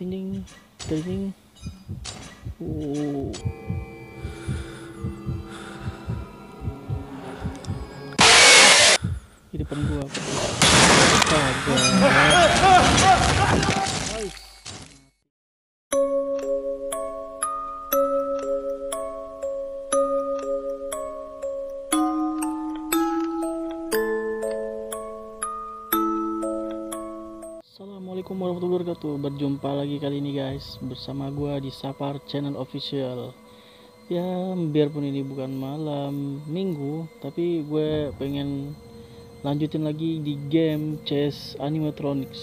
Ding ding ding ding. Ooh. Di depan gua apa? Nice. Assalamualaikum warahmatullahi wabarakatuh. Berjumpa lagi kali ini guys bersama gua di Sapar Channel Official. Ya, biarpun ini bukan malam Minggu, tapi gue pengen lanjutin lagi di game chess animatronics.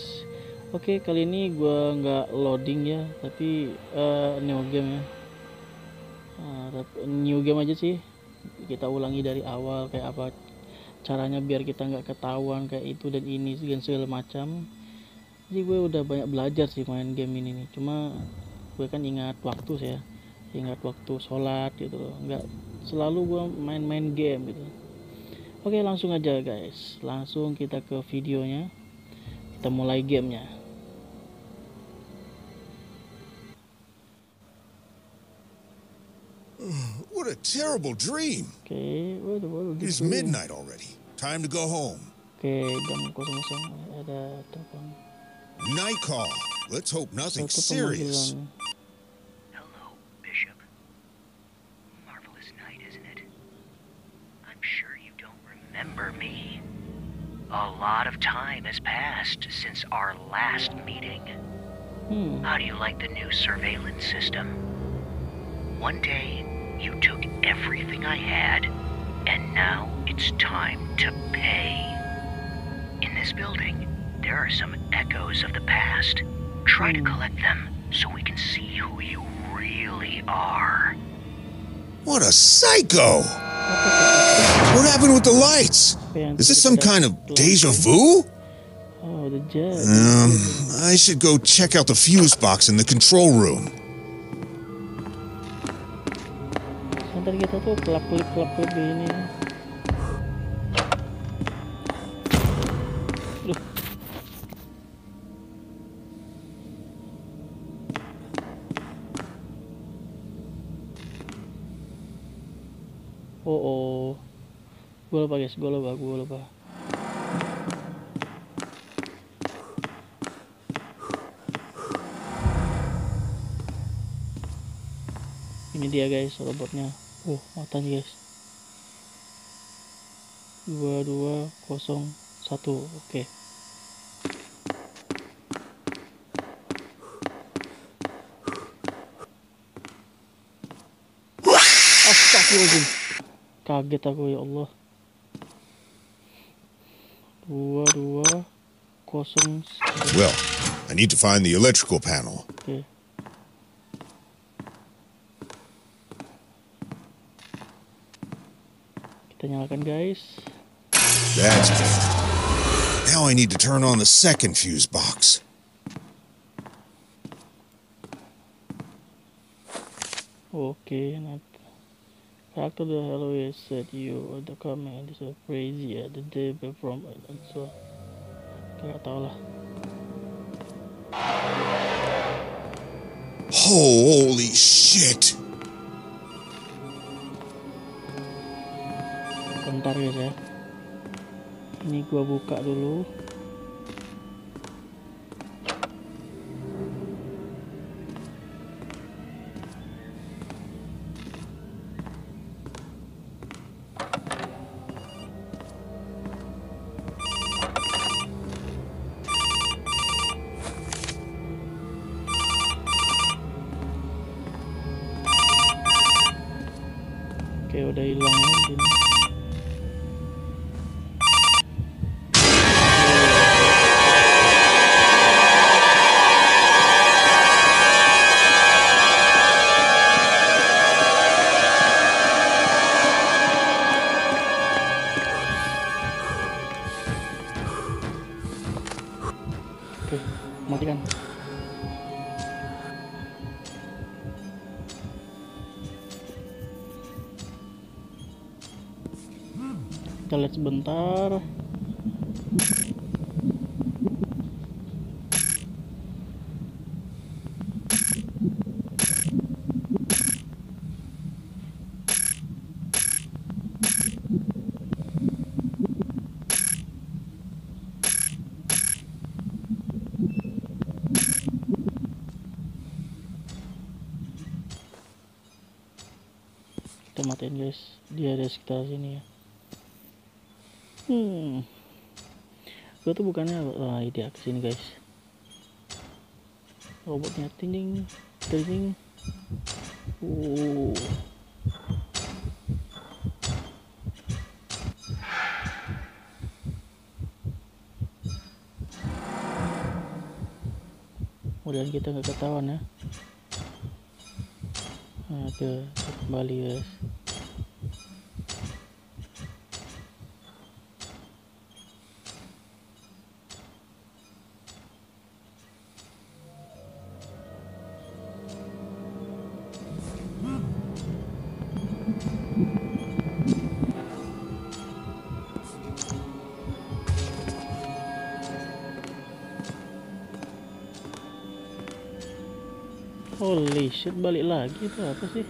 Oke, kali ini gue nggak loading ya, tapi new game ya, new game aja sih. Kita ulangi dari awal, kayak apa caranya biar kita nggak ketahuan kayak itu dan ini dan segala macam. Jadi gue udah banyak belajar sih main game ini nih. Cuma gue kan ingat waktu sih ya, ingat waktu sholat gitu loh. Nggak selalu gue main-main game gitu. Oke, langsung aja guys, langsung kita ke videonya, kita mulai gamenya. What a terrible dream. Okay, what it's midnight already. Time to go home. Okay, jam 00 ada telepon. Night call. Let's hope nothing serious. Hello, Bishop. Marvelous night, isn't it? I'm sure you don't remember me. A lot of time has passed since our last meeting. How do you like the new surveillance system? One day, you took everything I had, and now it's time to pay. In this building, there are some echoes of the past. Try to collect them so we can see who you really are. What a psycho! What happened with the lights? Is this some kind of deja vu? Oh, the jet. I should go check out the fuse box in the control room. Oh, gue lupa guys, gue lupa. Ini dia guys, robotnya. Matanya guys. 2201, oke. Astagfirullahaladzim. Kaget aku, ya Allah. 2201. Well, I need to find the electrical panel. Okay. Kita nyalakan, guys. That's good. Now I need to turn on the second fuse box. Okay, nanti. After the hallway said you the comment is so crazy at the day from it and so tahu lah. Holy shit. Bentar guys ya. Ini gua buka dulu. Oke, udah hilang ini. Oke, matikan. Kita lihat sebentar. kita matiin guys. Dia ada sekitar sini ya. Gue tuh bukannya dia kesini guys. Robotnya tingling. Mudah-mudahan kita nggak ketahuan ya. Nah, tuh kembali guys. Holy shit, balik lagi itu apa sih?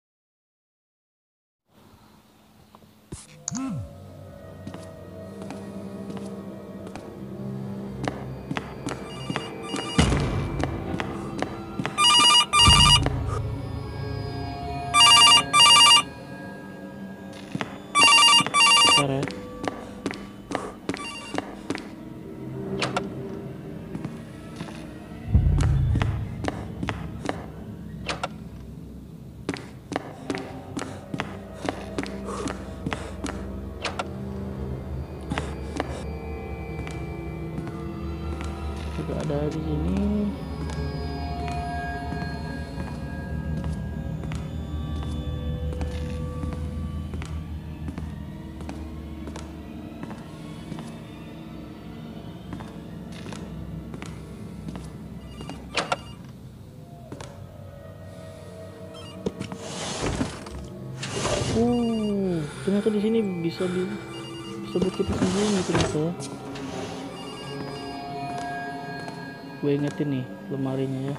Oh, ternyata di sini bisa bisa buat kita sembunyi ternyata. Gue ingetin nih lemarinya ya.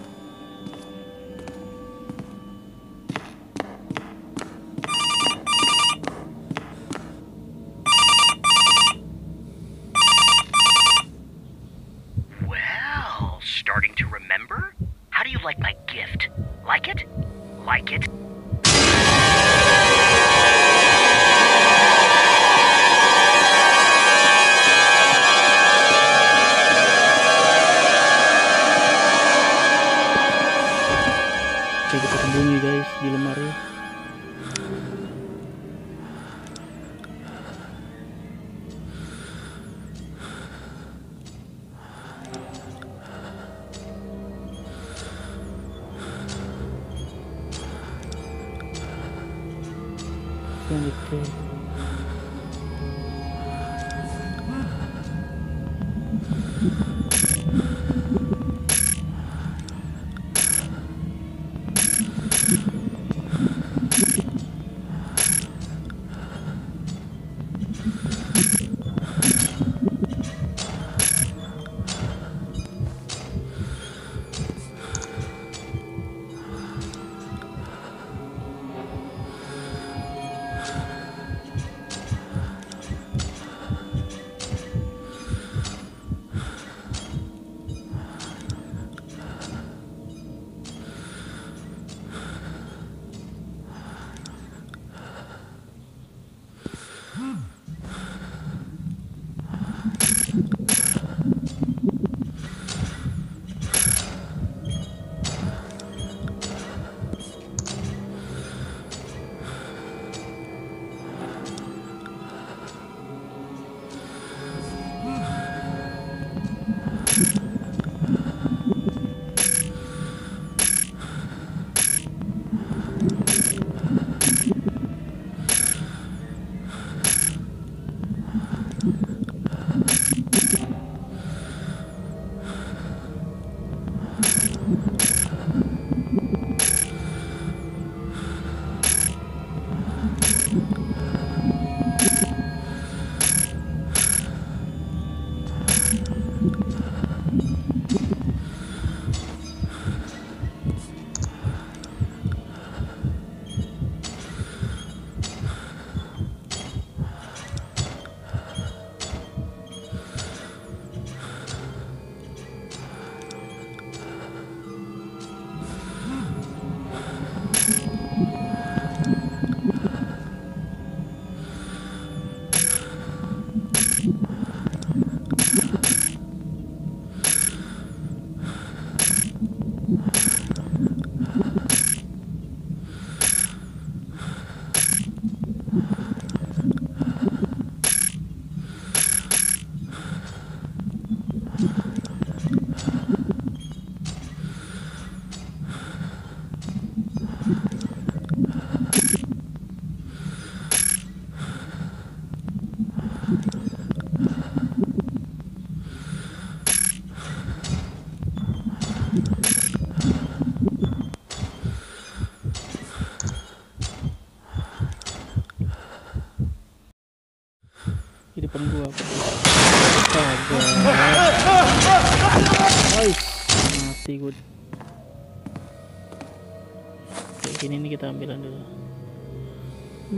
Kita ambilan dulu. Wih,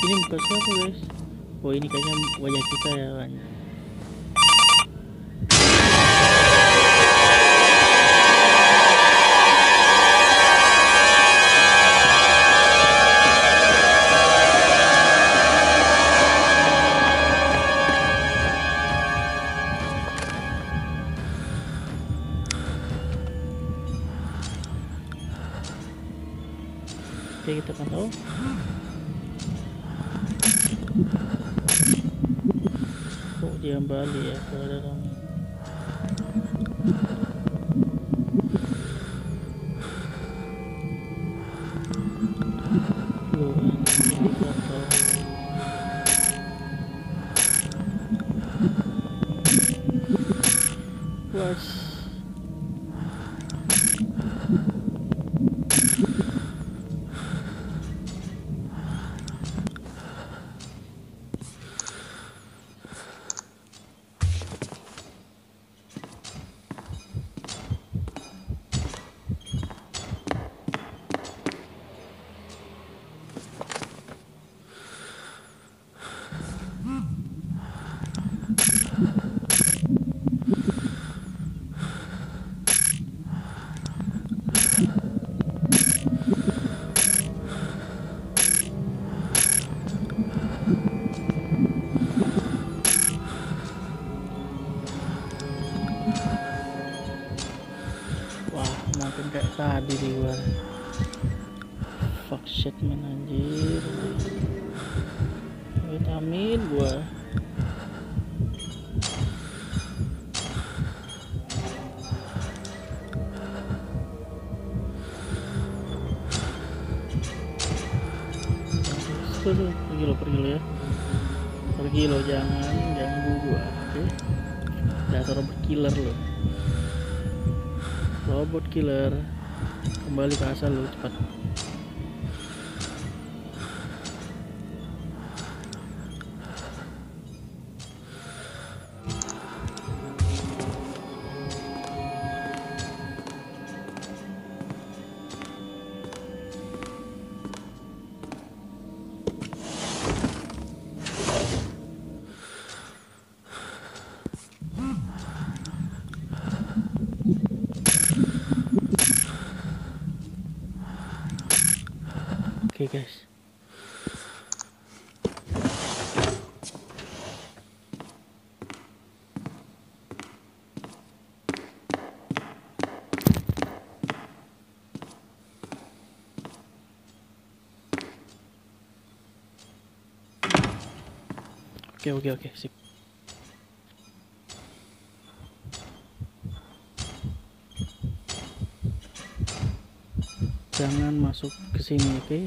ini muka siapa guys? Oh ini kayaknya wajah kita ya kan. Kita kan tahu. Oh dia kembali ya ke dalam. Wah. Bukan kayak tadi di luar. Fuck shit man, anjir. Vitamin gua. Pergi lo ya. Pergi lo, jangan ganggu gua, oke? Dasar robot killer lo. Robot killer. Kembali ke asal lo cepat. Okay guys, okay, sip. Jangan masuk ke sini, oke?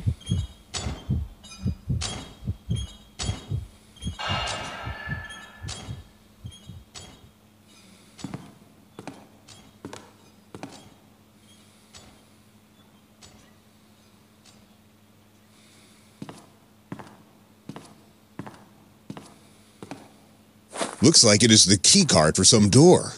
Looks like it is the key card for some door.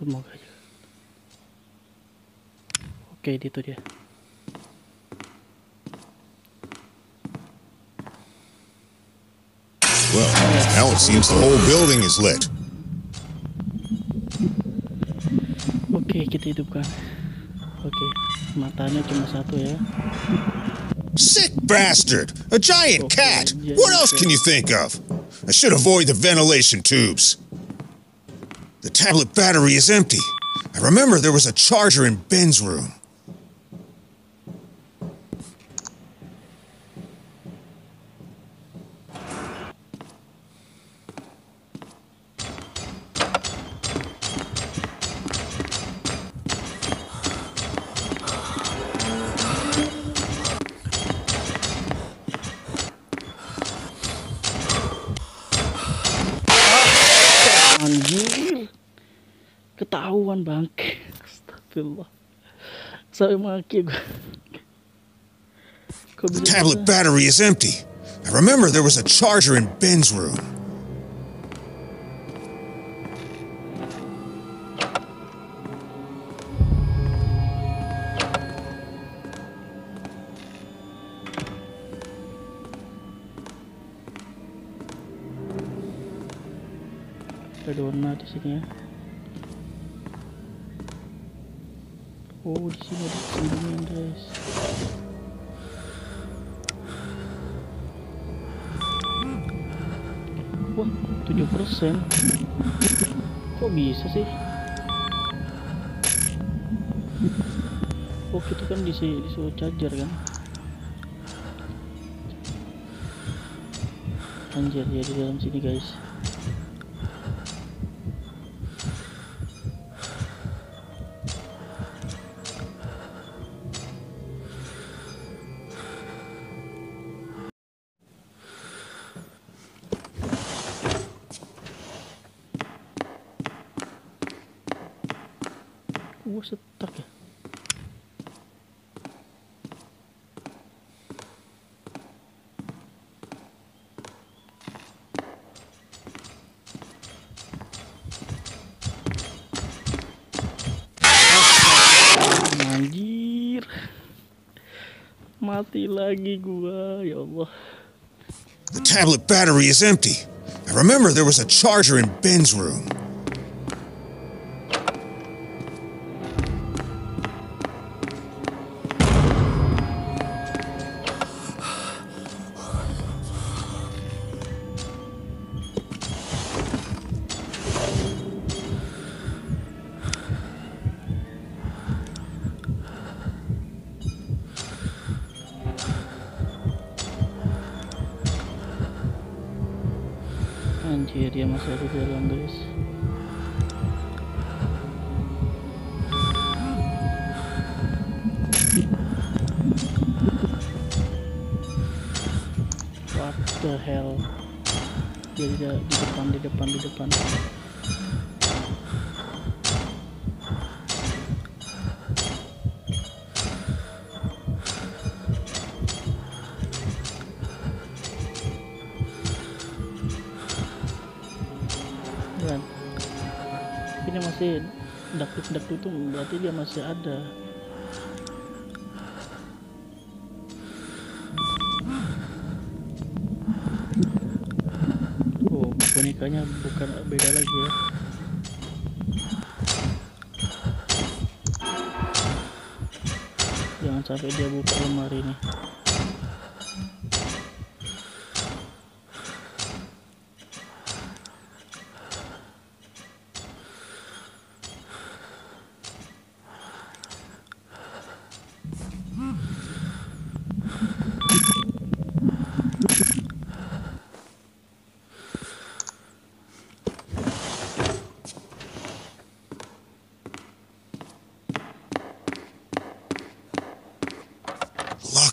Semoga aja. Oke, itu dia. Well, now it seems the whole building is lit. Oke, kita hidupkan. Oke, matanya cuma satu ya. Sick bastard! A giant cat! What else can you think of? I should avoid the ventilation tubes. The tablet battery is empty. I remember there was a charger in Ben's room. Ketahuan bangke, astagfirullah. Sampai maki gue. The tablet battery is empty. I remember there was a charger in Ben's room. Ada warna di sini ya. Oh, di sini ada sendirian guys. Wah, 7%. Kok bisa sih? Oh, itu kan disuruh charger kan? Anjir, dia di dalam sini guys. Gua setak ya. Mati lagi gua, ya Allah. The tablet battery is empty. I remember there was a charger in Ben's room. Anjir, dia masih ada di dalam, guys. What the hell? Dia di depan. Ini masih dak tutung, berarti dia masih ada. Oh, bonekanya bukan beda lagi ya. Jangan sampai dia buka lemari ini.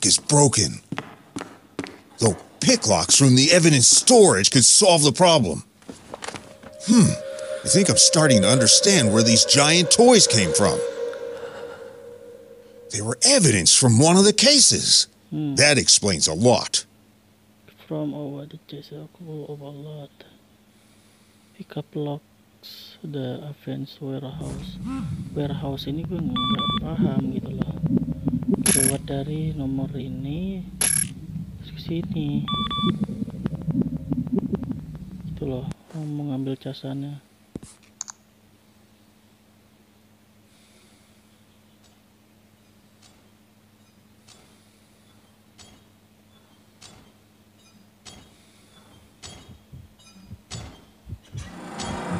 Is broken. Though picklocks from the evidence storage could solve the problem. I think I'm starting to understand where these giant toys came from. They were evidence from one of the cases. That explains a lot. From over the case of a lot. Pickup locks, the offense warehouse. Warehouse ini gue nggak paham gitu lah. Lewat dari nomor ini ke sini itu loh, mengambil casannya.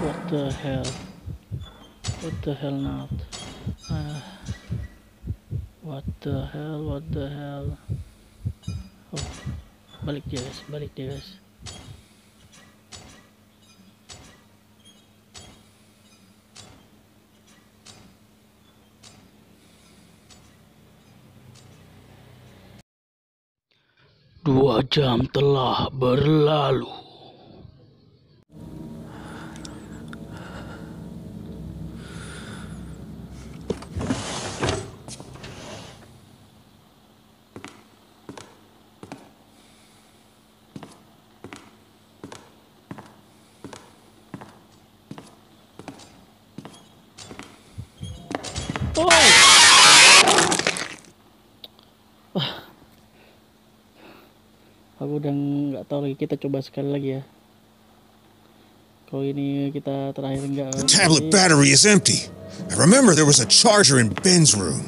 What the hell not What the hell. Oh, balik dia guys. Dua jam telah berlalu. Aku udah nggak tahu lagi. Kita coba sekali lagi ya. Kalau ini kita terakhir nggak. The tablet battery is empty. I remember there was a charger in Ben's room.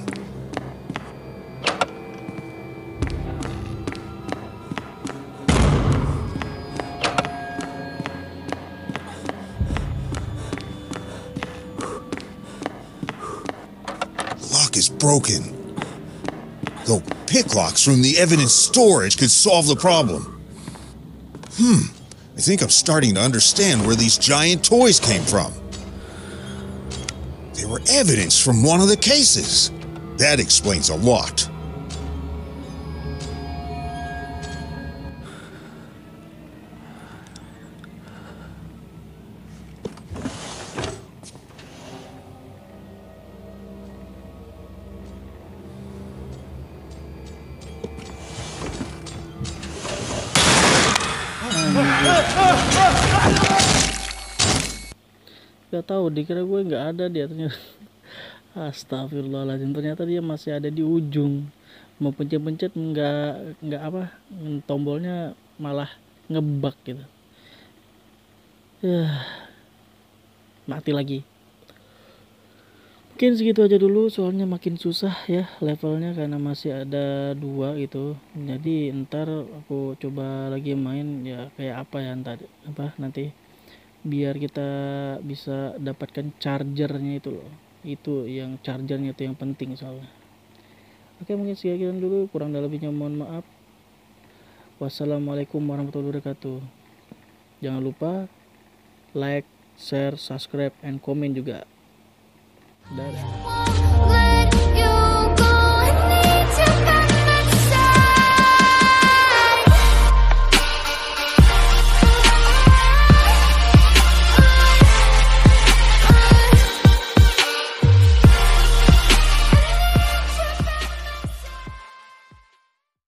Is broken. Though picklocks from the evidence storage could solve the problem. I think I'm starting to understand where these giant toys came from. They were evidence from one of the cases. That explains a lot. Gak tahu, dikira gue nggak ada dia ternyata. Astagfirullahaladzim, ternyata dia masih ada di ujung. mau pencet-pencet nggak apa, tombolnya malah ngebug gitu. Mati lagi. Mungkin segitu aja dulu, soalnya makin susah ya levelnya karena masih ada 2 gitu. Jadi ntar aku coba lagi main ya kayak apa ya, ntar apa nanti biar kita bisa dapatkan chargernya itu loh. Itu yang chargernya itu yang penting soalnya. Oke, mungkin sekian dulu, kurang dan lebihnya mohon maaf. Wassalamualaikum warahmatullahi wabarakatuh. Jangan lupa like, share, subscribe, and comment juga. Dadah.